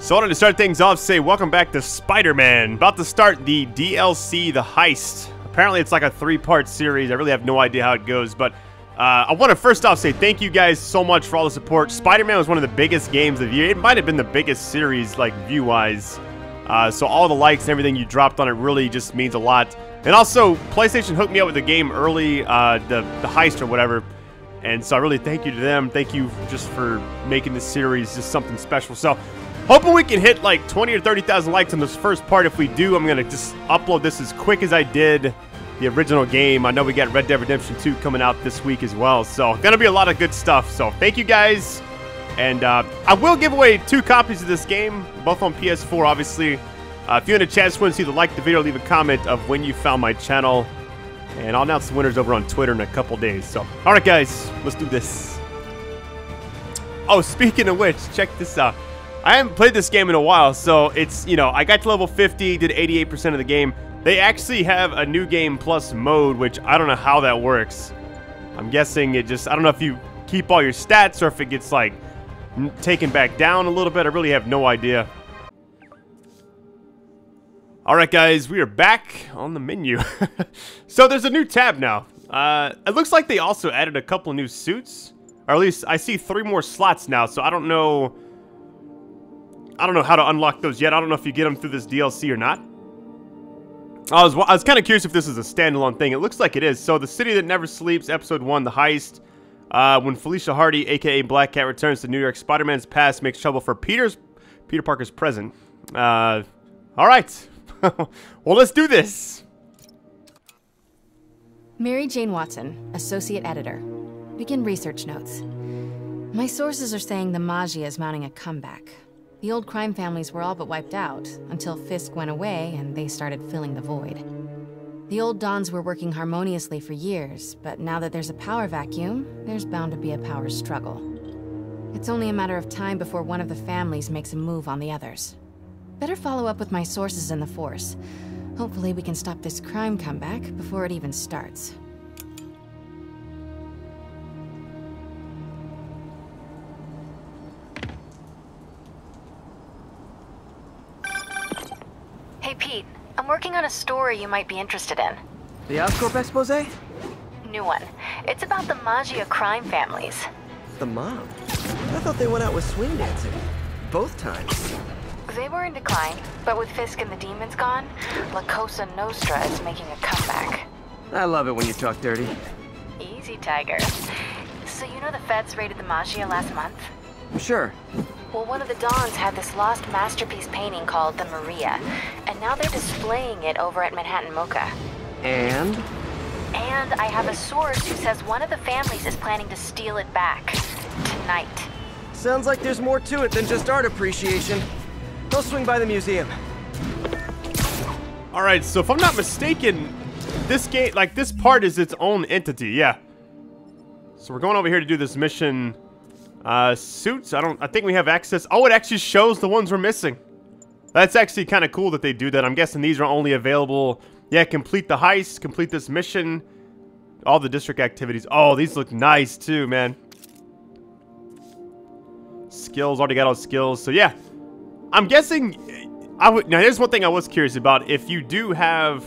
So I wanted to start things off, say welcome back to Spider-Man. About to start the DLC, The Heist. Apparently it's like a three-part series. I really have no idea how it goes, but I want to first off say thank you guys so much for all the support. Spider-Man was one of the biggest games of the year. It might have been the biggest series, like, view-wise. So all the likes and everything you dropped on it really just means a lot. And also, PlayStation hooked me up with the game early, the Heist or whatever. And so I really thank you to them. Thank you just for making this series just something special. So hoping we can hit like 20 or 30,000 likes on this first part. If we do, I'm going to just upload this as quick as I did the original game. I know we got Red Dead Redemption 2 coming out this week as well. So going to be a lot of good stuff. So thank you guys. And I will give away 2 copies of this game, both on PS4, obviously. If you're in a chat, just want to see the like the video, leave a comment of when you found my channel. And I'll announce the winners over on Twitter in a couple days. So, all right, guys, let's do this. Oh, speaking of which, check this out. I haven't played this game in a while, so it's, you know, I got to level 50, did 88% of the game. They actually have a new game plus mode, which I don't know how that works. I'm guessing it just, I don't know if you keep all your stats or if it gets, like, taken back down a little bit. I really have no idea. All right, guys, we are back on the menu. So there's a new tab now. It looks like they also added a couple new suits, or at least I see 3 more slots now, so I don't know... how to unlock those yet. I don't know if you get them through this DLC or not. I was kind of curious if this is a standalone thing. It looks like it is. So, The City That Never Sleeps, Episode 1, The Heist. When Felicia Hardy, a.k.a. Black Cat, returns to New York, Spider-Man's past makes trouble for Peter Parker's present. All right. Well, let's do this. Mary Jane Watson, Associate Editor. Begin research notes. My sources are saying the Maggia is mounting a comeback. The old crime families were all but wiped out, until Fisk went away and they started filling the void. The old dons were working harmoniously for years, but now that there's a power vacuum, there's bound to be a power struggle. It's only a matter of time before one of the families makes a move on the others. Better follow up with my sources in the force. Hopefully we can stop this crime comeback before it even starts. Working on a story you might be interested in. The Oscorp expose? New one. It's about the Maggia crime families. The mob? I thought they went out with swing dancing. Both times. They were in decline, but with Fisk and the demons gone, La Cosa Nostra is making a comeback. I love it when you talk dirty. Easy, Tiger. So you know the feds raided the Maggia last month? Sure. Well, one of the dons had this lost masterpiece painting called the Maria, and now they're displaying it over at Manhattan Mocha. And? And I have a source who says one of the families is planning to steal it back. Tonight. Sounds like there's more to it than just art appreciation. Go swing by the museum. Alright, so if I'm not mistaken, this game, like, this part is its own entity, yeah. So we're going over here to do this mission... suits? I think we have access. Oh, it actually shows the ones we're missing. That's actually kind of cool that they do that. I'm guessing these are only available. Yeah, complete the heist, complete this mission, all the district activities. Oh, these look nice too, man. Skills, already got all skills. So yeah, I'm guessing I would. Now here's one thing I was curious about. If you do have,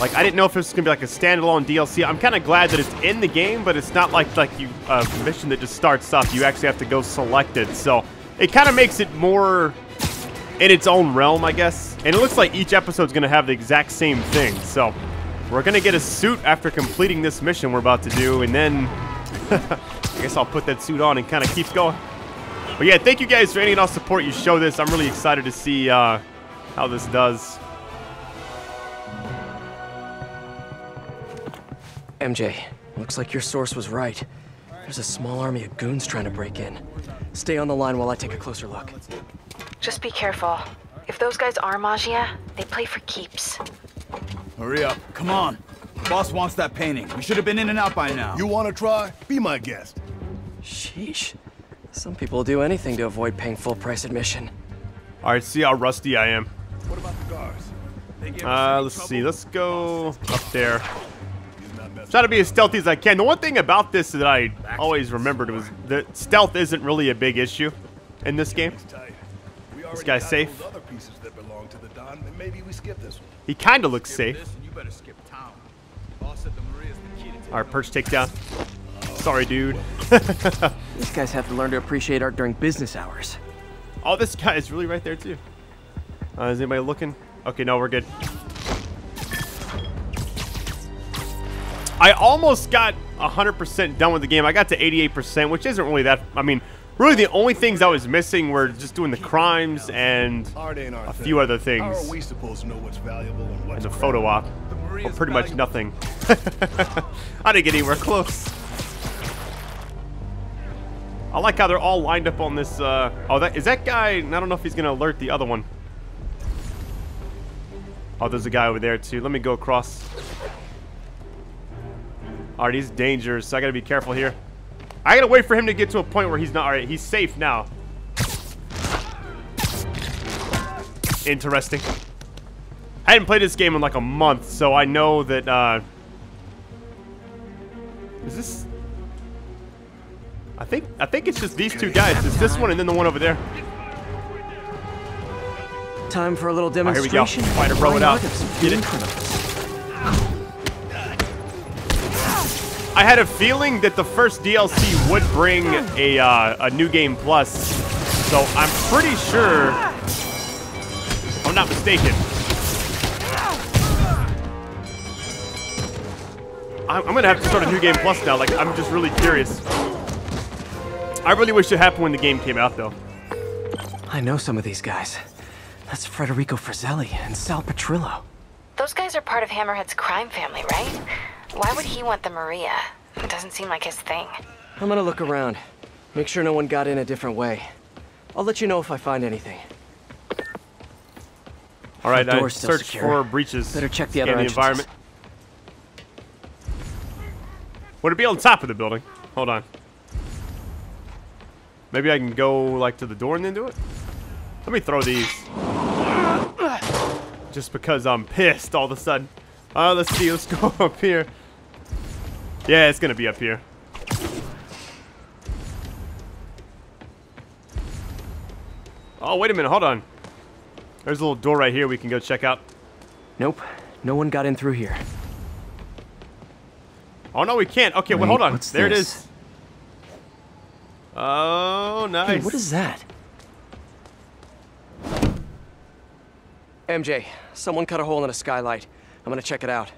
like, I didn't know if this was gonna be like a standalone DLC. I'm kind of glad that it's in the game, but it's not like you mission that just starts up. You actually have to go select it, so it kind of makes it more in its own realm, I guess. And it looks like each episode's gonna have the exact same thing. So we're gonna get a suit after completing this mission we're about to do, and then I guess I'll put that suit on and kind of keep going. But yeah, thank you guys for any and all support you show this. I'm really excited to see how this does. MJ, looks like your source was right. There's a small army of goons trying to break in. Stay on the line while I take a closer look. Just be careful. If those guys are Maggia, they play for keeps. Hurry up. Come on. The boss wants that painting. We should have been in and out by now. You want to try? Be my guest. Sheesh. Some people do anything to avoid paying full price admission. All right, see how rusty I am. What about the guards? They gave us let's trouble. See. Let's go up there. Try to be as stealthy as I can. The one thing about this that I always remembered was that stealth isn't really a big issue in this game. This guy's safe. He kind of looks safe. Alright, Perch takes down. Sorry, dude. These guys have to learn to appreciate art during business hours. Oh, this guy is really right there, too. Is anybody looking? Okay, no, we're good. I almost got 100% done with the game. I got to 88%, which isn't really that... I mean, really the only things I was missing were just doing the crimes and a few other things. And the photo op. Well, pretty much nothing. I didn't get anywhere close. I like how they're all lined up on this, oh, that is that guy, I don't know if he's going to alert the other one. Oh, there's a guy over there, too. Let me go across. Alright, he's dangerous, so I gotta be careful here. I gotta wait for him to get to a point where he's not, alright, he's safe now. Interesting. I hadn't played this game in like a month, so I know that, is this... I think it's just these two guys. It's this one and then the one over there. Time for a little demonstration. Oh, here we go. Fighter, bro it out. Get it. I had a feeling that the first DLC would bring a new game plus, so I'm pretty sure, if I'm not mistaken. I'm gonna have to start a new game plus now. Like, I'm just really curious. I really wish it happened when the game came out, though. I know some of these guys. That's Frederico Frazelli and Sal Petrillo. Those guys are part of Hammerhead's crime family, right? Why would he want the Maria? It doesn't seem like his thing. I'm gonna look around. Make sure no one got in a different way. I'll let you know if I find anything. All right, I searched for breaches. Better check the other environment. Would it be on top of the building? Hold on. Maybe I can go, like, to the door and then do it? Let me throw these. Just because I'm pissed all of a sudden. Let's see. Let's go up here. Yeah, it's going to be up here. Oh, wait a minute. Hold on. There's a little door right here we can go check out. Nope. No one got in through here. Oh, no, we can't. Okay, wait, well, hold on. There it is. Oh, nice. Hey, what is that? MJ, someone cut a hole in a skylight. I'm gonna check it out.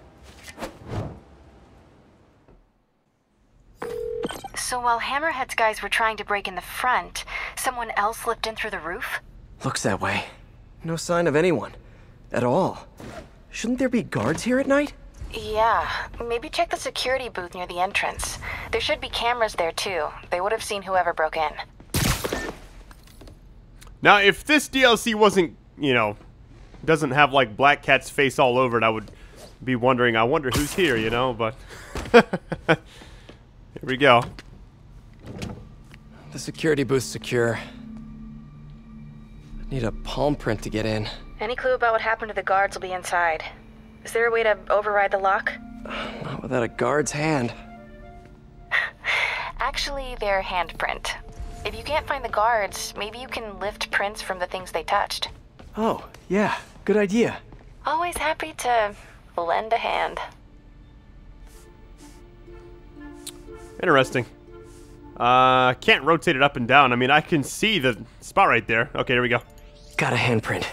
So while Hammerhead's guys were trying to break in the front, someone else slipped in through the roof? Looks that way. No sign of anyone. At all. Shouldn't there be guards here at night? Yeah, maybe check the security booth near the entrance. There should be cameras there too. They would have seen whoever broke in. Now, if this DLC wasn't, you know, doesn't have like Black Cat's face all over it, I would be wondering, I wonder who's here, you know, but here we go. The security booth's secure. I need a palm print to get in. Any clue about what happened to the guards will be inside. Is there a way to override the lock? Not without a guard's hand. Actually, they're handprint. If you can't find the guards, maybe you can lift prints from the things they touched. Oh, yeah. Good idea. Always happy to lend a hand. Interesting. Can't rotate it up and down. I mean, I can see the spot right there. Okay, there we go. Got a handprint.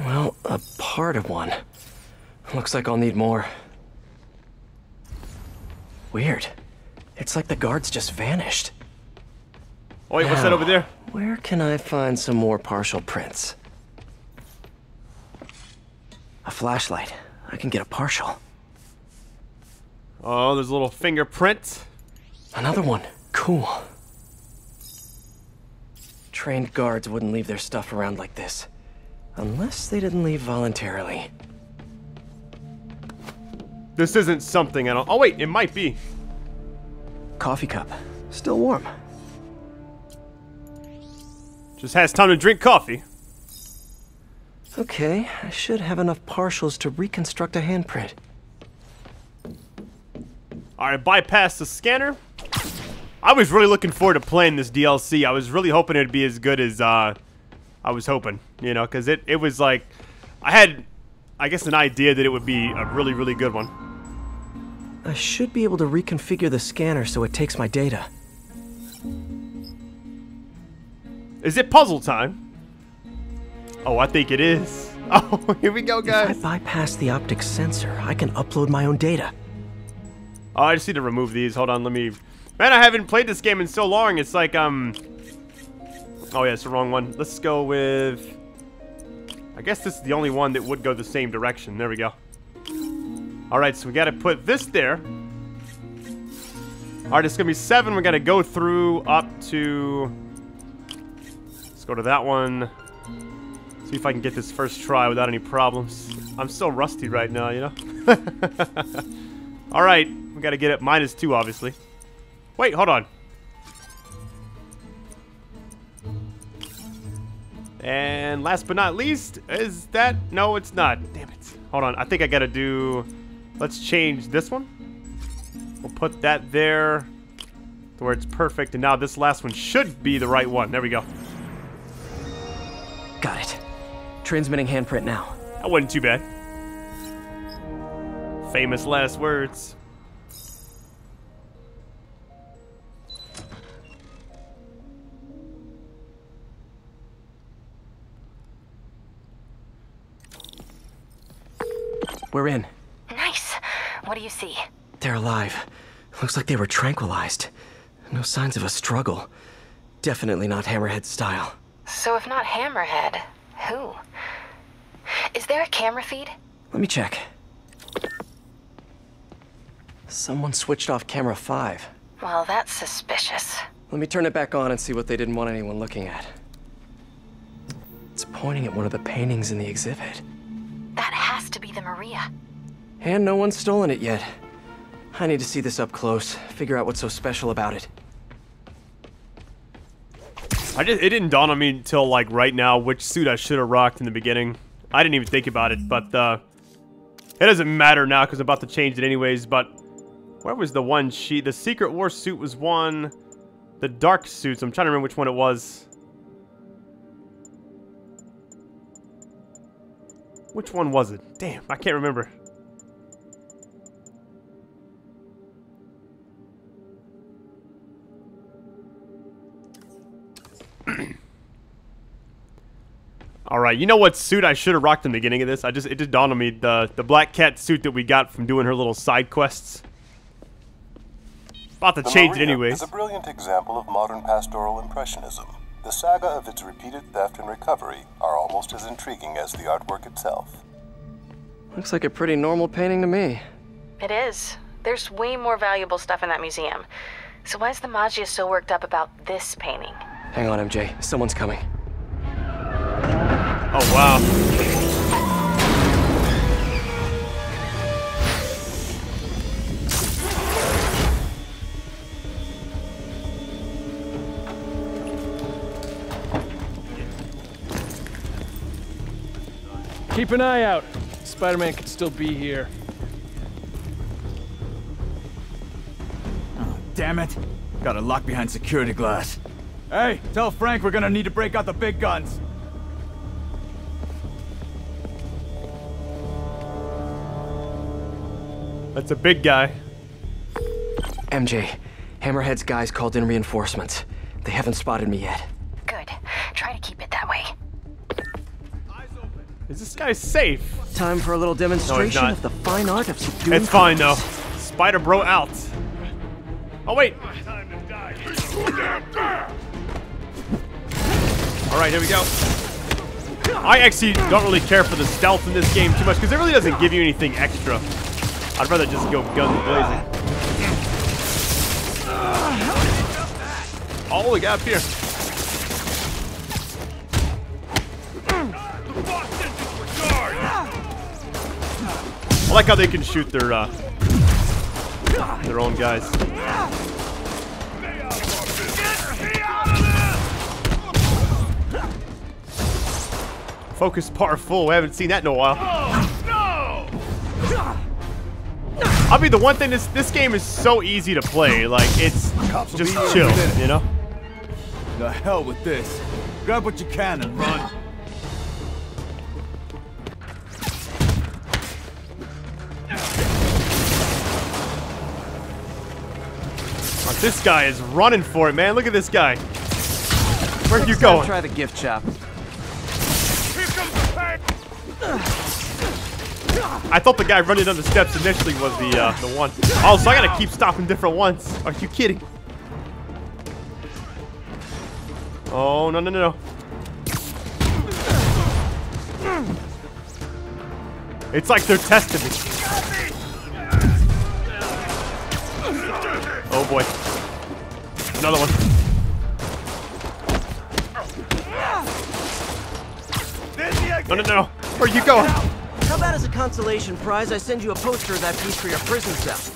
Well, a part of one. Looks like I'll need more. Weird. It's like the guards just vanished. Oh, wait, what's that over there? Where can I find some more partial prints? A flashlight. I can get a partial. Oh, there's a little fingerprint. Another one. Cool. Trained guards wouldn't leave their stuff around like this. Unless they didn't leave voluntarily. This isn't something I don't... Oh, wait, it might be. Coffee cup. Still warm. Just has time to drink coffee. Okay, I should have enough partials to reconstruct a handprint. Alright, bypass the scanner. I was really looking forward to playing this DLC. I was really hoping it'd be as good as I was hoping, you know, because it was like, I had, I guess, an idea that it would be a really, really good one. I should be able to reconfigure the scanner so it takes my data. Is it puzzle time? Oh, I think it is. Oh, here we go, guys. If I bypass the optic sensor, I can upload my own data. Oh, I just need to remove these. Hold on, let me... Man, I haven't played this game in so long. It's like, Oh, yeah, it's the wrong one. Let's go with... I guess this is the only one that would go the same direction. There we go. Alright, so we gotta put this there. Alright, it's gonna be 7. We gotta go through up to... Let's go to that one. See if I can get this first try without any problems. I'm so rusty right now, you know? Alright, we gotta get it -2, obviously. Wait, hold on. And last but not least, is that... No, it's not. Damn it. Hold on, I think I gotta do... Let's change this one. We'll put that there to where it's perfect, and now this last one should be the right one. There we go. Got it. Transmitting handprint now. That wasn't too bad. Famous last words. We're in. Nice. What do you see? They're alive. Looks like they were tranquilized. No signs of a struggle. Definitely not Hammerhead style. So if not Hammerhead, who? Is there a camera feed? Let me check. Someone switched off camera 5. Well, that's suspicious. Let me turn it back on and see what they didn't want anyone looking at. It's pointing at one of the paintings in the exhibit. That has to be the Maria. And no one's stolen it yet. I need to see this up close, figure out what's so special about it. It didn't dawn on me until like right now which suit I should have rocked in the beginning. I didn't even think about it, but it doesn't matter now because I'm about to change it anyways, but where was the one she... The Secret War suit was one. The dark suits, I'm trying to remember which one it was. Which one was it? Damn, I can't remember. Alright, you know what suit I should have rocked in the beginning of this? It just dawned on me, the Black Cat suit that we got from doing her little side quests. About to change it anyways. The Maria is a brilliant example of modern pastoral impressionism. The saga of its repeated theft and recovery are almost as intriguing as the artwork itself. Looks like a pretty normal painting to me. It is. There's way more valuable stuff in that museum. So why is the Maggia so worked up about this painting? Hang on, MJ. Someone's coming. Oh, wow. Keep an eye out. Spider-Man could still be here. Oh, damn it. Got a lock behind security glass. Hey, tell Frank we're gonna need to break out the big guns. That's a big guy. MJ, Hammerhead's guys called in reinforcements. They haven't spotted me yet. Good. Try to keep it that way. Is this guy safe? Time for a little demonstration of the fine art of subduing. It's fine though. Spider Bro out. Oh wait. All right, here we go. I actually don't really care for the stealth in this game too much because it really doesn't give you anything extra. I'd rather just go guns blazing. Oh, we got up here. I like how they can shoot their own guys. Focus par full. We haven't seen that in a while. I mean, the one thing this game is so easy to play. Like it's just chill, you know. The hell with this. Grab what you can and run. Oh, this guy is running for it, man. Look at this guy. Where are you going? Try the gift shop. I thought the guy running down the steps initially was the one. Oh, so I gotta keep stopping different ones. Are you kidding? Oh, no, no, no, no. It's like they're testing me. Oh, boy. Another one. No, no, no. Where are you going? How about as a consolation prize, I send you a poster of that piece for your prison cell?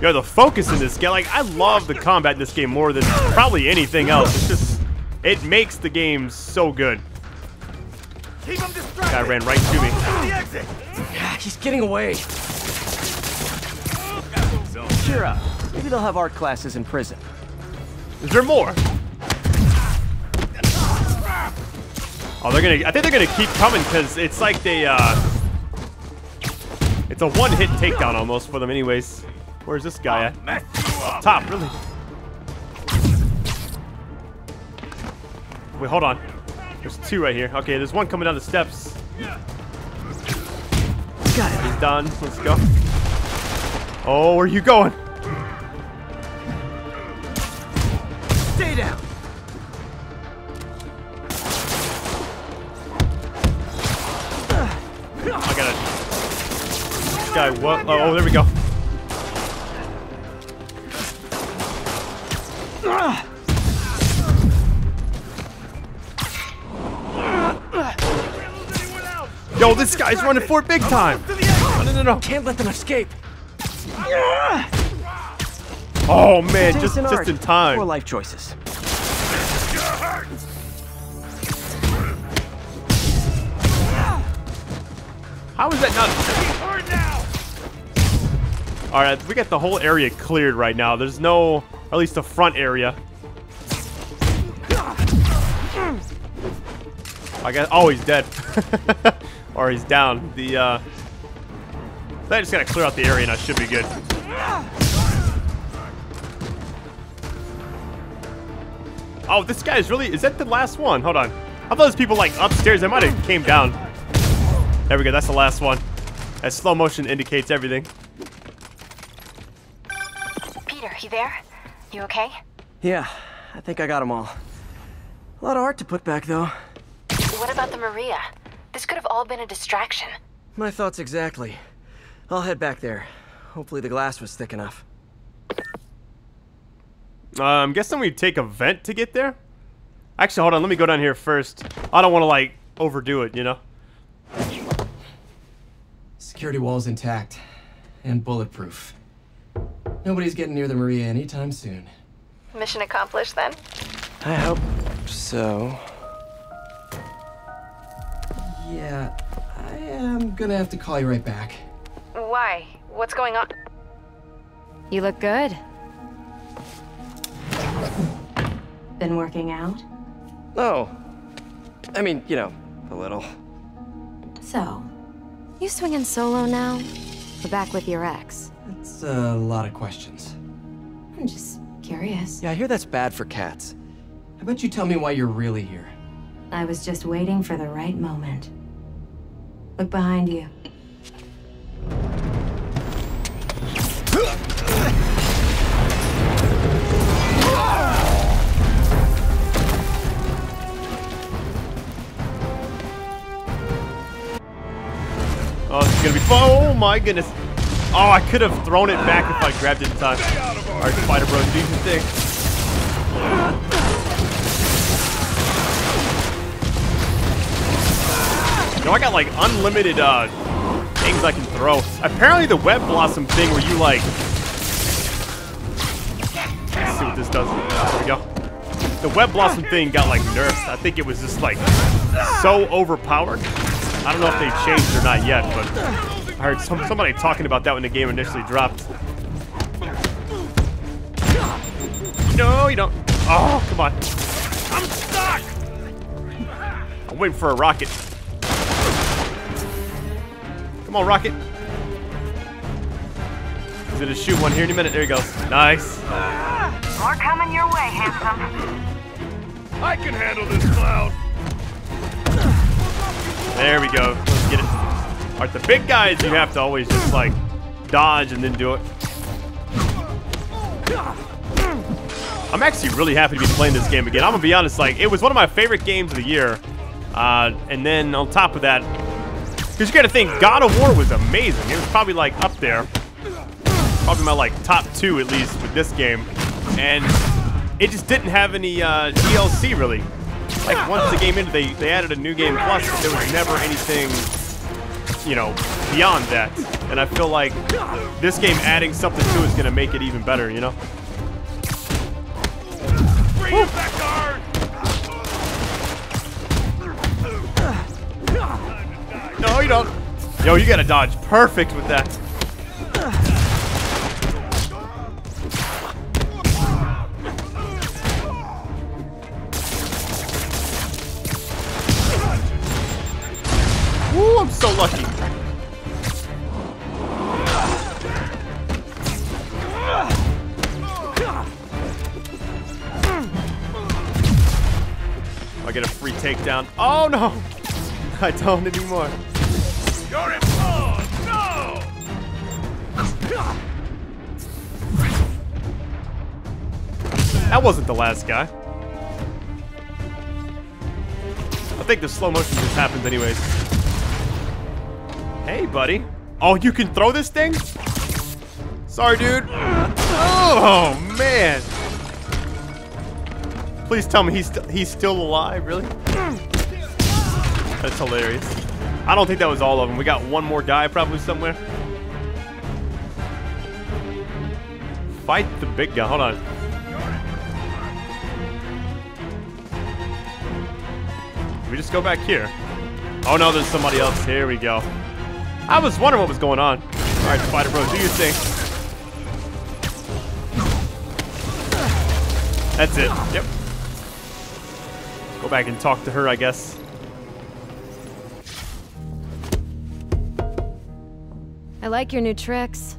Yo, the focus in this game. Like, I love the combat in this game more than probably anything else. It's just, it makes the game so good. Guy ran right to me. He's getting away. Cheer up. Maybe they'll have art classes in prison. Is there more? Oh, they're gonna. I think they're gonna keep coming because it's like they. It's a one-hit takedown almost for them, anyways. Where's this guy at? Up top, really. Wait, hold on. There's two right here. Okay, there's one coming down the steps. Got it. He's done. Let's go. Oh, where are you going? Stay down. I got it. This guy, what? Oh, there we go. Yo, this guy's running for it big time. No, no, no, no. Can't let them escape. Oh man, just in time. Poor life choices. How is that not? All right, we got the whole area cleared right now. There's no, at least the front area. I guess. Oh, he's dead. Or he's down. The I just gotta clear out the area, and I should be good. Oh, this guy is really... Is that the last one? Hold on. I thought there's people, like, upstairs. They might have came down. There we go. That's the last one. That slow motion indicates everything. Peter, you there? You okay? Yeah. I think I got them all. A lot of art to put back, though. What about the Maria? This could have all been a distraction. My thoughts exactly. I'll head back there. Hopefully the glass was thick enough. I'm guessing we take a vent to get there? Actually, hold on. Let me go down here first. I don't want to, like, overdo it, you know? Security wall's intact. And bulletproof. Nobody's getting near the Maria anytime soon. Mission accomplished, then? I hope so. Yeah, I am gonna have to call you right back. Why? What's going on? You look good. Been working out? No. I mean, you know, a little. So, you swinging solo now? Or back with your ex? That's a lot of questions. I'm just curious. Yeah, I hear that's bad for cats. How about you tell me why you're really here? I was just waiting for the right moment. Look behind you. Oh, this is gonna be fun. Oh my goodness. Oh, I could have thrown it back if I grabbed it in time. Alright, Spider Bros, do your thing. Yo, I got like unlimited things I can throw. Apparently the web blossom thing where you like... Let's see what this does. There we go. The web blossom thing got like nerfed. I think it was just like so overpowered. I don't know if they've changed or not yet, but I heard somebody talking about that when the game initially dropped. No, you don't. Oh, come on. I'm stuck! I'm waiting for a rocket. Come on, rocket. He's gonna shoot one here in a minute. There you go. Nice. More coming your way, handsome. I can handle this cloud. There we go. Let's get it. All right, the big guys, you have to always just, like, dodge and then do it. I'm actually really happy to be playing this game again. I'm gonna be honest, like, it was one of my favorite games of the year. And then on top of that, because you gotta think, God of War was amazing. It was probably, like, up there. Probably my, like, top two, at least, with this game. And it just didn't have any DLC, really. Like, once the game ended, they added a new game plus, but there was never anything, you know, beyond that. And I feel like this game adding something to it is gonna make it even better, you know? Woo. No, you don't. Yo, you gotta dodge perfect with that. Ooh, I'm so lucky. I get a free takedown. Oh no! I don't anymore. You're in pause! No! That wasn't the last guy. I think the slow motion just happens anyways. Hey, buddy. Oh, you can throw this thing? Sorry, dude. Oh, man. Please tell me he's still alive, really? That's hilarious. I don't think that was all of them. We got one more guy probably somewhere. Fight the big guy. Hold on. Can we just go back here? Oh no, there's somebody else. Here we go. I was wondering what was going on. All right, Spider Bros, do your thing. That's it. Yep. Go back and talk to her, I guess. I like your new tricks.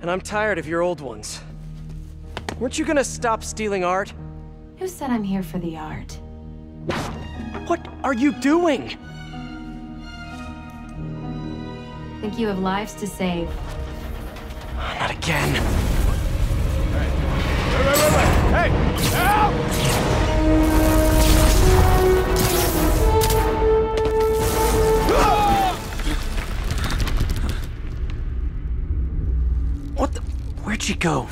And I'm tired of your old ones. Weren't you gonna stop stealing art? Who said I'm here for the art? What are you doing? I think you have lives to save. Oh, not again. Hey! Wait, wait, wait, wait. Hey! Help! What the? Where'd she go?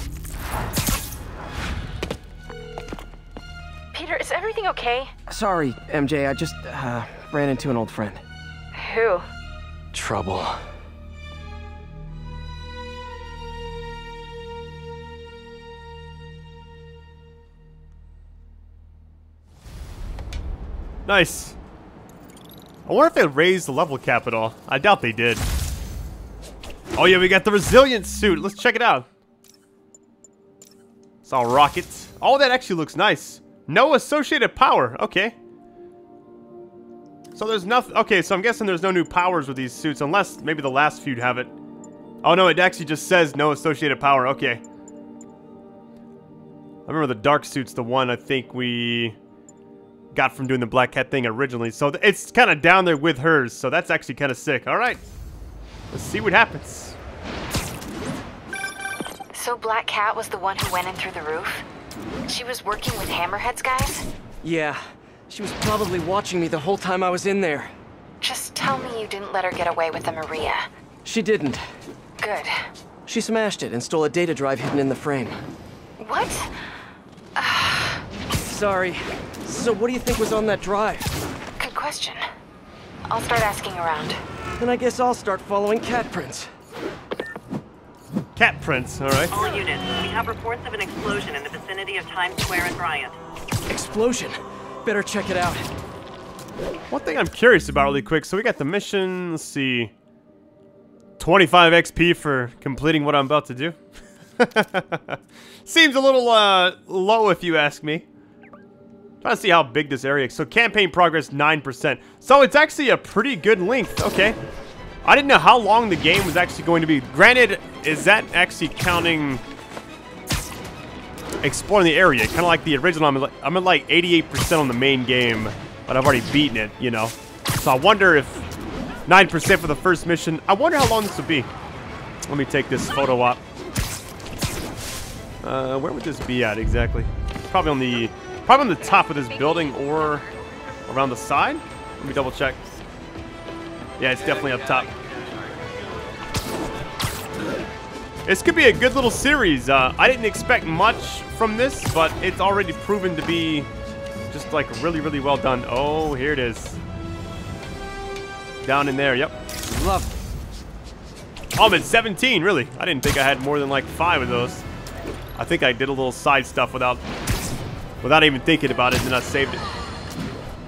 Peter, is everything okay? Sorry, MJ. I just ran into an old friend. Who? Trouble. Nice. I wonder if they raised the level cap at all. I doubt they did. Oh yeah, we got the resilience suit. Let's check it out. It's all rockets. Oh, that actually looks nice. No associated power. Okay. So there's nothing. Okay, so I'm guessing there's no new powers with these suits, unless maybe the last few have it. Oh no, it actually just says no associated power. Okay. I remember the dark suit's the one I think we got from doing the Black Cat thing originally. So it's kind of down there with hers. So that's actually kind of sick. All right. Let's see what happens. So Black Cat was the one who went in through the roof? She was working with Hammerhead's guys? Yeah. She was probably watching me the whole time I was in there. Just tell me you didn't let her get away with the Maria. She didn't. Good. She smashed it and stole a data drive hidden in the frame. What? Sorry. So what do you think was on that drive? Good question. I'll start asking around. Then I guess I'll start following cat prints. Cat prints, all right. All units, we have reports of an explosion in the vicinity of Times Square and Bryant. Explosion? Better check it out. One thing I'm curious about really quick, so we got the mission, let's see. 25 XP for completing what I'm about to do. Seems a little low if you ask me. Trying to see how big this area is. So campaign progress 9%. So it's actually a pretty good length. Okay. I didn't know how long the game was actually going to be. Granted, is that actually counting exploring the area? Kind of like the original. I'm at like 88% on the main game, but I've already beaten it, you know. So I wonder if 9% for the first mission. I wonder how long this would be. Let me take this photo op. Where would this be at exactly? Probably on the top of this building or around the side. Let me double check. Yeah, it's definitely up top. This could be a good little series. I didn't expect much from this, but it's already proven to be just like really, really well done. Oh, here it is. Down in there, yep. Love. Oh, I'm at 17, really. I didn't think I had more than like 5 of those. I think I did a little side stuff without even thinking about it, and then I saved it.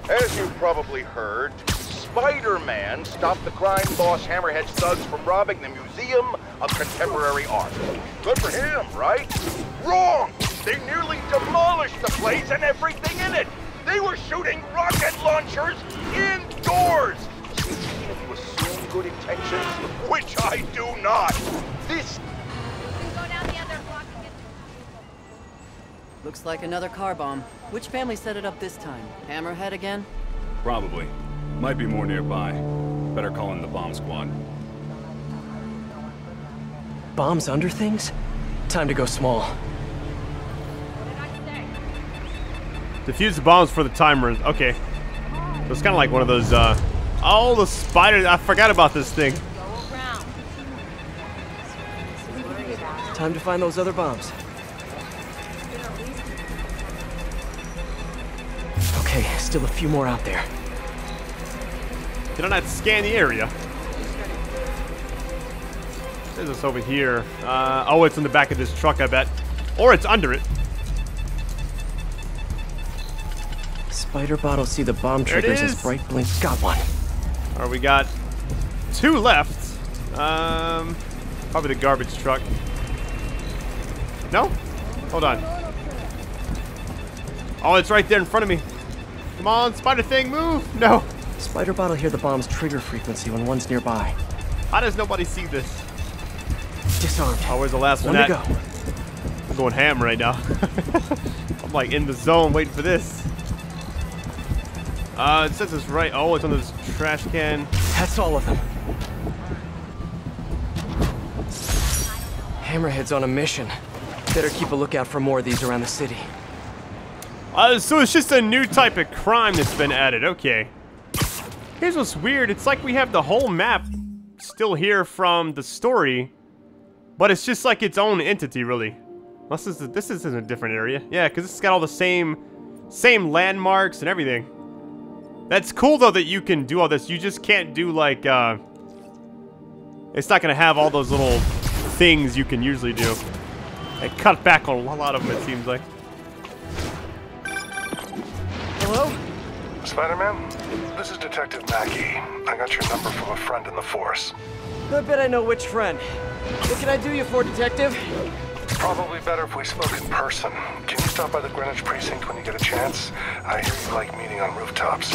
As you probably heard, Spider-Man stopped the crime boss Hammerhead's thugs from robbing the Museum of Contemporary Art. Good for him, right? Wrong! They nearly demolished the place and everything in it! They were shooting rocket launchers indoors! If you assume good intentions, which I do not, this... Looks like another car bomb. Which family set it up this time? Hammerhead again? Probably. Might be more nearby. Better call in the bomb squad. Bombs under things? Time to go small. Defuse the bombs for the timers. Okay. So it's kind of like one of those, Oh, the spider. I forgot about this thing. Time to find those other bombs. Okay, still a few more out there. Did I not scan the area? There's this over here. Oh, it's in the back of this truck, I bet. Or it's under it. Spider bottles see the bomb triggers as bright blink. Got one. Alright, we got 2 left. Probably the garbage truck. No? Hold on. Oh, it's right there in front of me. Come on, spider thing, move! No! Spider bottle hear the bomb's trigger frequency when one's nearby. How does nobody see this? Disarmed. Oh, where's the last one? Go. I'm going ham right now. I'm like in the zone waiting for this. It says it's right. Oh, it's on this trash can. That's all of them. Hammerhead's on a mission. Better keep a lookout for more of these around the city. So it's just a new type of crime that's been added. Okay. Here's what's weird, it's like we have the whole map still here from the story, but it's just like its own entity, really. Unless this is in a different area. Yeah, because it's got all the same landmarks and everything. That's cool, though, that you can do all this. You just can't do, like, It's not going to have all those little things you can usually do. They cut back on a lot of them, it seems like. Hello? Spider-Man, this is Detective Mackey. I got your number from a friend in the force. I bet I know which friend. What can I do you for, Detective? Probably better if we spoke in person. Can you stop by the Greenwich precinct when you get a chance? I hear you like meeting on rooftops.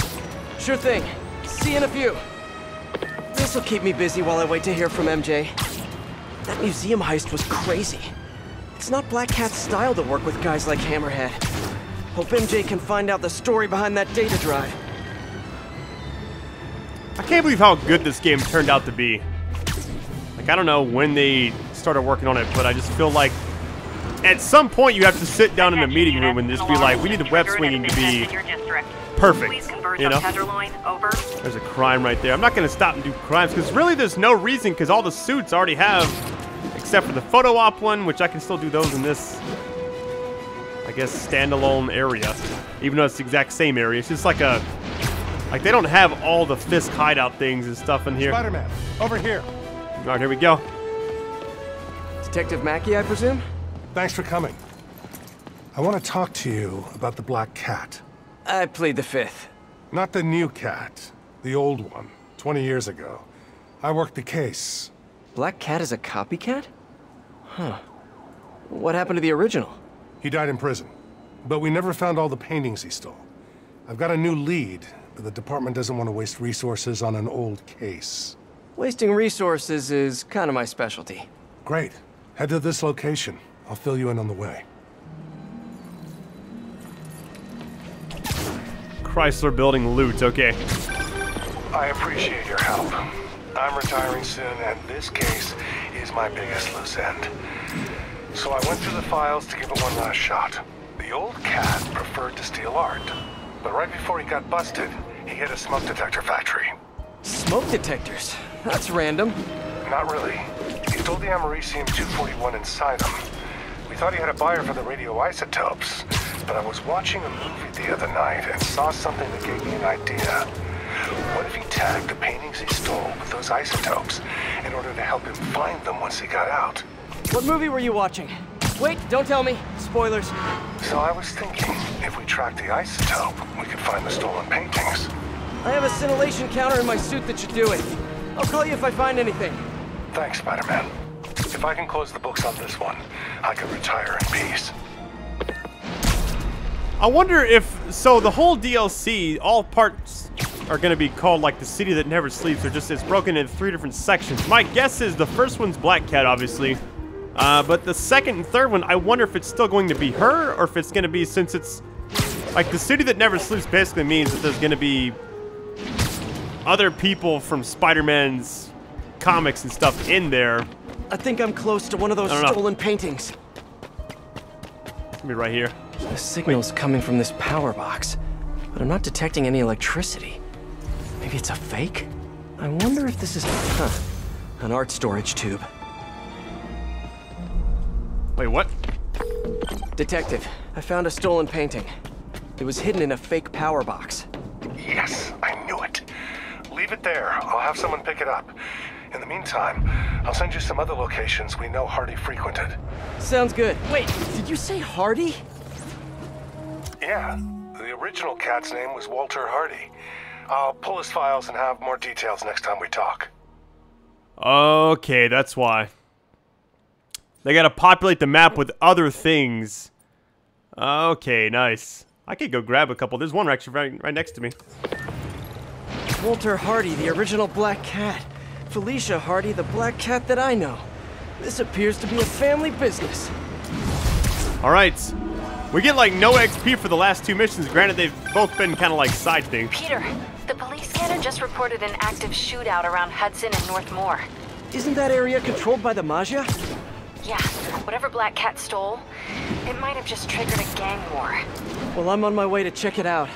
Sure thing. See you in a few. This'll keep me busy while I wait to hear from MJ. That museum heist was crazy. It's not Black Cat's style to work with guys like Hammerhead. Hope MJ can find out the story behind that data drive. I can't believe how good this game turned out to be. Like, I don't know when they started working on it, but I just feel like at some point you have to sit down in a meeting room and just be like, we need the web swinging to be perfect, you know? There's a crime right there. I'm not going to stop and do crimes, because really there's no reason, because all the suits I already have, except for the photo op one, which I can still do those in this... I guess standalone area, even though it's the exact same area. It's just like a, like they don't have all the Fisk hideout things and stuff in here. Spider-Man, over here. All right, here we go. Detective Mackey, I presume? Thanks for coming. I want to talk to you about the Black Cat. I plead the fifth. Not the new cat, the old one, 20 years ago. I worked the case. Black Cat is a copycat? Huh. What happened to the original? He died in prison, but we never found all the paintings he stole. I've got a new lead, but the department doesn't want to waste resources on an old case. Wasting resources is kind of my specialty. Great. Head to this location. I'll fill you in on the way. Chrysler Building loot, okay. I appreciate your help. I'm retiring soon, and this case is my biggest loose end. So I went through the files to give it one last shot. The old cat preferred to steal art, but right before he got busted, he hit a smoke detector factory. Smoke detectors? That's random. Not really. He stole the americium-241 inside him. We thought he had a buyer for the radioisotopes, but I was watching a movie the other night and saw something that gave me an idea. What if he tagged the paintings he stole with those isotopes in order to help him find them once he got out? What movie were you watching? Wait, don't tell me. Spoilers. So I was thinking, if we tracked the isotope, we could find the stolen paintings. I have a scintillation counter in my suit that should do it. I'll call you if I find anything. Thanks, Spider-Man. If I can close the books on this one, I can retire in peace. I wonder if, so the whole DLC, all parts are going to be called like The City That Never Sleeps, or just it's broken into three different sections. My guess is the first one's Black Cat, obviously. But the second and third one, I wonder if it's still going to be her, or if it's going to be, since it's like The City That Never Sleeps basically means that there's going to be other people from Spider-Man's comics and stuff in there. I think I'm close to one of those stolen paintings. It's gonna be right here. The signal's coming from this power box, but I'm not detecting any electricity. Maybe it's a fake? I wonder if this is an art storage tube. Wait, what? Detective, I found a stolen painting. It was hidden in a fake power box. Yes, I knew it. Leave it there. I'll have someone pick it up. In the meantime, I'll send you some other locations we know Hardy frequented. Sounds good. Wait, did you say Hardy? Yeah. The original cat's name was Walter Hardy. I'll pull his files and have more details next time we talk. Okay, that's why. They gotta populate the map with other things. Okay, nice. I could go grab a couple. There's one actually right next to me. Walter Hardy, the original Black Cat. Felicia Hardy, the Black Cat that I know. This appears to be a family business. Alright. We get like no XP for the last two missions. Granted, they've both been kind of like side things. Peter, the police scanner just reported an active shootout around Hudson and Northmore. Isn't that area controlled by the Maggia? Yeah. Whatever Black Cat stole, it might have just triggered a gang war. Well, I'm on my way to check it out.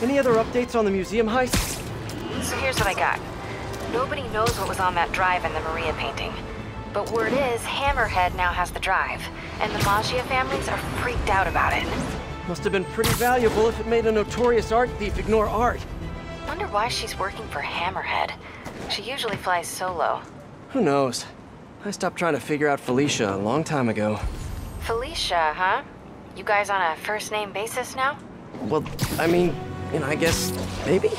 Any other updates on the museum heist? So here's what I got. Nobody knows what was on that drive in the Maria painting. But word is, Hammerhead now has the drive, and the Maggia families are freaked out about it. Must have been pretty valuable if it made a notorious art thief ignore art. Wonder why she's working for Hammerhead. She usually flies solo. Who knows? I stopped trying to figure out Felicia a long time ago. Felicia, huh? You guys on a first-name basis now? Well, I mean, you know, I guess, maybe?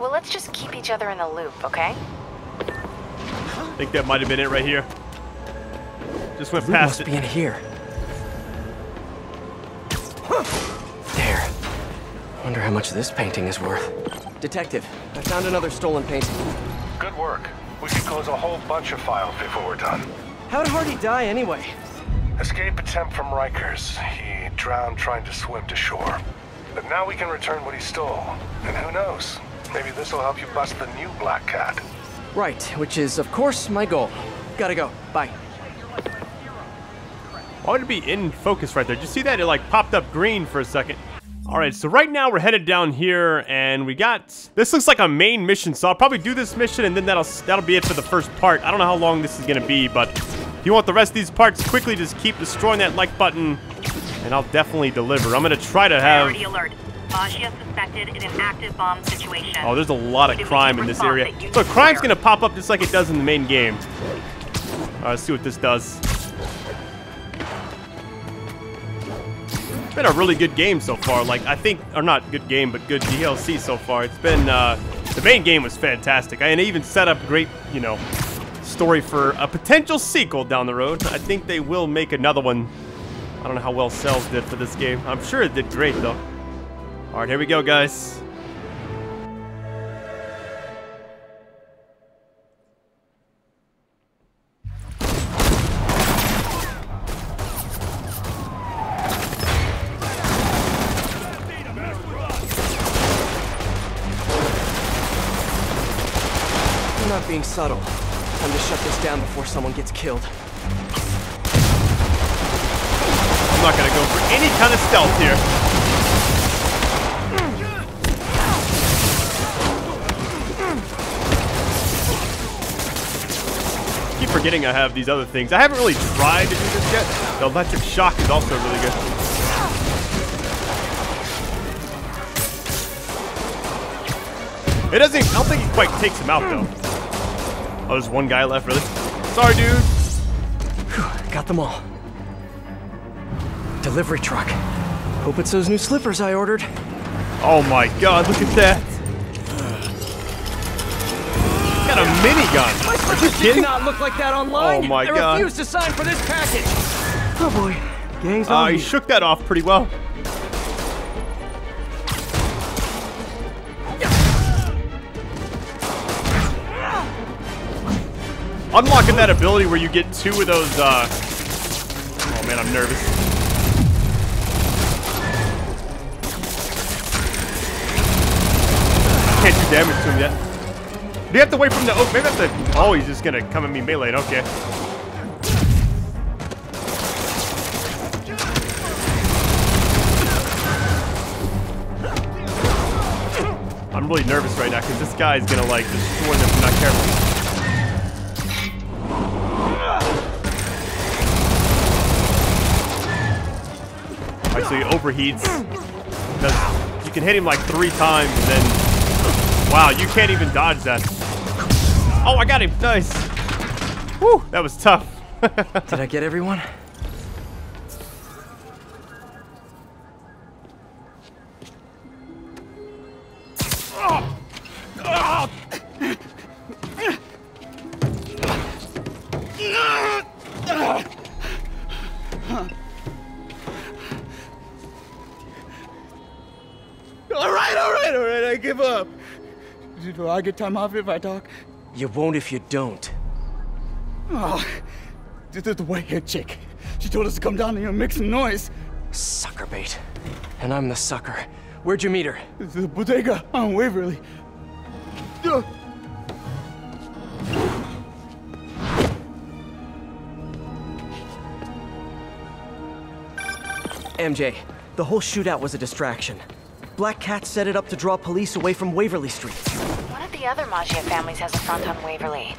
Well, let's just keep each other in the loop, okay? I think that might have been it right here. Just went past it. Must be in here. There. Wonder how much this painting is worth. Detective, I found another stolen painting. Good work. We could close a whole bunch of files before we're done. How did Hardy die anyway? Escape attempt from Rikers. He drowned trying to swim to shore. But now we can return what he stole. And who knows? Maybe this will help you bust the new Black Cat. Right, which is, of course, my goal. Gotta go. Bye. Why would it be in focus right there? Did you see that? It, like, popped up green for a second. All right, so right now we're headed down here, and we got... This looks like a main mission, so I'll probably do this mission, and then that'll be it for the first part. I don't know how long this is going to be, but if you want the rest of these parts, quickly just keep destroying that like button, and I'll definitely deliver. I'm going to try to have... Priority alert. Maggia suspected in an active bomb situation. Oh, there's a lot of crime in this area. So crime's gonna pop up just like it does in the main game. Alright, let's see what this does. It's been a really good game so far. Like, I think, or not good game, but good DLC so far. It's been, the main game was fantastic. And it even set up great, you know, story for a potential sequel down the road. I think they will make another one. I don't know how well sales did for this game. I'm sure it did great, though. All right, here we go, guys. Subtle. Time to shut this down before someone gets killed. I'm not gonna go for any kind of stealth here. Keep forgetting I have these other things. I haven't really tried to do this yet. The electric shock is also really good. It doesn't, I don't think it quite takes him out though. Oh, there's one guy left, really? Sorry, dude. Whew, got them all. Delivery truck. Hope it's those new slippers I ordered. Oh my god, look at that. Got a minigun. My slippers did not look like that online. Oh my god. I refused to sign for this package. Oh boy. Gang's on. He shook that off pretty well. Unlocking that ability where you get two of those, oh man, I'm nervous. Can't do damage to him yet. Do you have to wait for him to... Oh, maybe I have to... Oh, he's just gonna come at me melee. Okay. I'm really nervous right now because this guy's gonna, like, destroy them if I'm not careful. So he overheats. You can hit him like 3 times and then... Wow, you can't even dodge that. Oh, I got him. Nice. Whew, that was tough. Did I get everyone? Do I get time off if I talk? You won't if you don't. Oh, this is the white-haired chick. She told us to come down here and make some noise. Sucker bait. And I'm the sucker. Where'd you meet her? The bodega on Waverly. MJ, the whole shootout was a distraction. Black Cat set it up to draw police away from Waverly Street. One of the other Maggia families has a front on Waverly.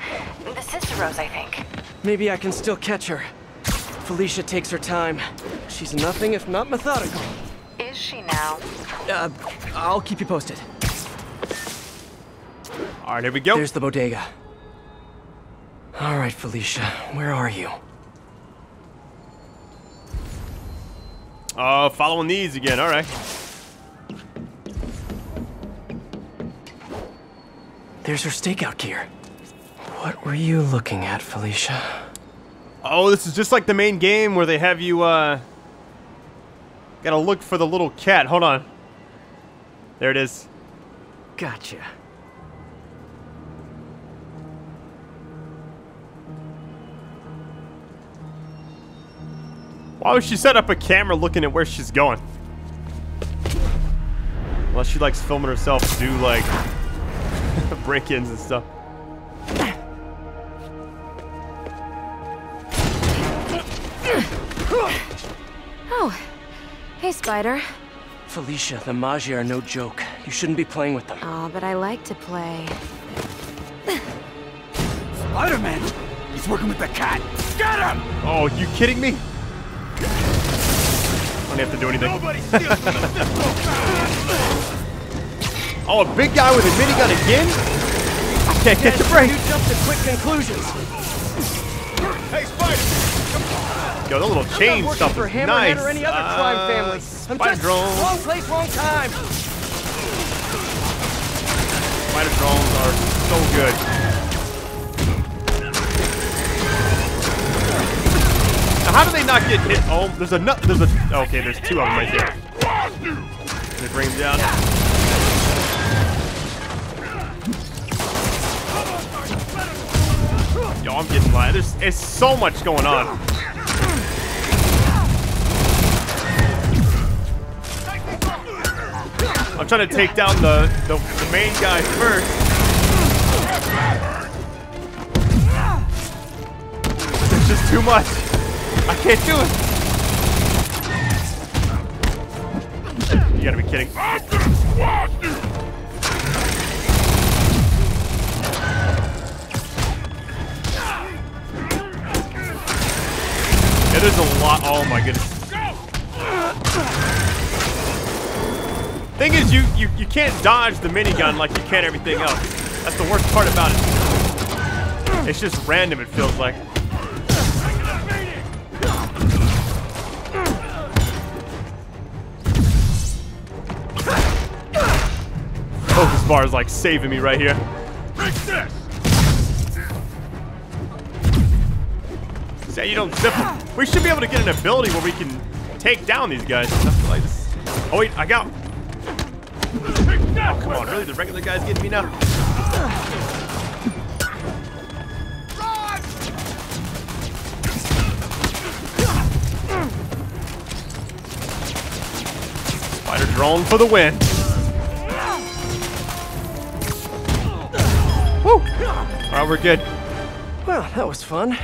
The Ciceros, I think. Maybe I can still catch her. Felicia takes her time. She's nothing if not methodical. Is she now? I'll keep you posted. All right, here we go. There's the bodega. All right, Felicia, where are you? Following these again, all right. There's her stakeout gear. What were you looking at, Felicia? Oh, this is just like the main game where they have you, gotta look for the little cat. Hold on. There it is. Gotcha. Why would she set up a camera looking at where she's going? Unless she likes filming herself to do, like... break-ins and stuff. Oh, hey, Spider. Felicia, the Maggia are no joke. You shouldn't be playing with them. Oh, but I like to play. Spider-Man! He's working with the cat! Get him! Oh, you kidding me? I don't have to do anything. Nobody steals from the Oh, a big guy with a minigun again? I can't get the break. You jump to quick conclusions. Hey, Spider! Yo, that little chain stuff is nice. Or any other crime family. I'm just wrong place, wrong time. Spider drones are so good. Now, how do they not get hit? Oh, there's a nut. There's a. Okay, there's two of them right there. Can I bring him down? Yo, I'm getting light. There's so much going on. I'm trying to take down the main guy first. It's just too much. I can't do it. You gotta be kidding. Yeah, there's a lot. Oh my goodness. Thing is, you can't dodge the minigun like you can everything else. That's the worst part about it. It's just random, it feels like. Focus bar is like saving me right here. Say you don't zip them. We should be able to get an ability where we can take down these guys. Like this. Oh wait, I got him. Oh, come on, really? The regular guy's getting me now? Spider drone for the win. Woo! Alright, we're good. Well, that was fun. Now,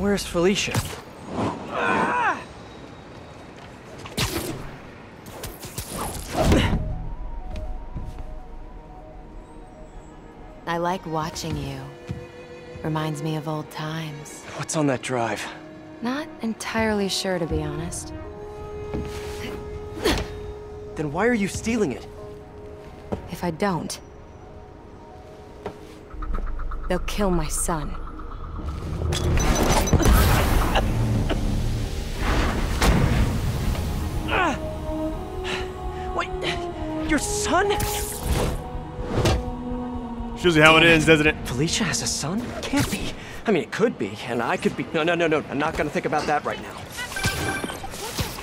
where's Felicia? I like watching you. Reminds me of old times. What's on that drive? Not entirely sure, to be honest. Then why are you stealing it? If I don't, they'll kill my son. Wait, your son? Usually how it ends, doesn't it? Felicia has a son? Can't be. I mean, it could be, and I could be. No. I'm not gonna think about that right now.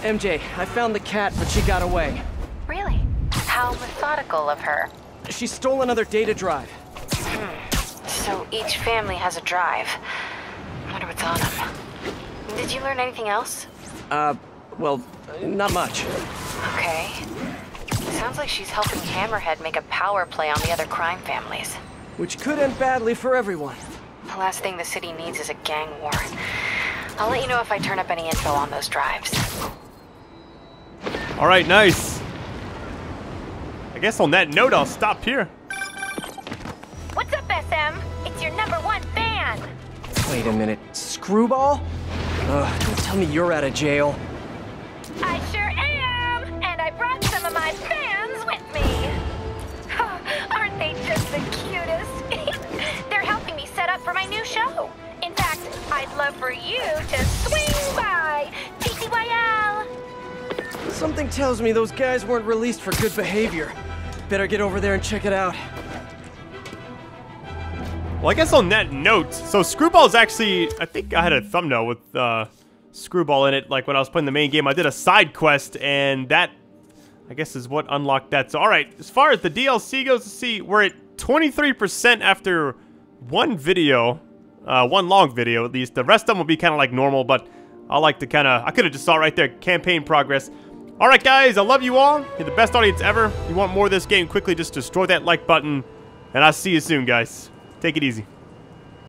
MJ, I found the cat, but she got away. Really? How methodical of her. She stole another data drive. So each family has a drive. I wonder what's on them. Did you learn anything else? Well, not much. Okay. Sounds like she's helping Hammerhead make a power play on the other crime families. Which could end badly for everyone. The last thing the city needs is a gang war. I'll let you know if I turn up any info on those drives. All right, nice. I guess on that note, I'll stop here. What's up, SM? It's your #1 fan. Wait a minute, Screwball? Don't tell me you're out of jail. I sure am, and I brought some of my fans with me. Aren't they just the cutest? They're helping me set up for my new show. In fact, I'd love for you to swing by. TTYL. Something tells me those guys weren't released for good behavior. Better get over there and check it out. Well, I guess on that note, so Screwball is actually, I think I had a thumbnail with Screwball in it. Like when I was playing the main game, I did a side quest, and that I guess is what unlocked that. So, all right, as far as the DLC goes, to see, we're at 23% after one video, one long video at least. The rest of them will be kind of like normal, but I like to kind of, I could have just saw right there, campaign progress. All right, guys, I love you all. You're the best audience ever. If you want more of this game quickly, just destroy that like button, and I'll see you soon, guys. Take it easy.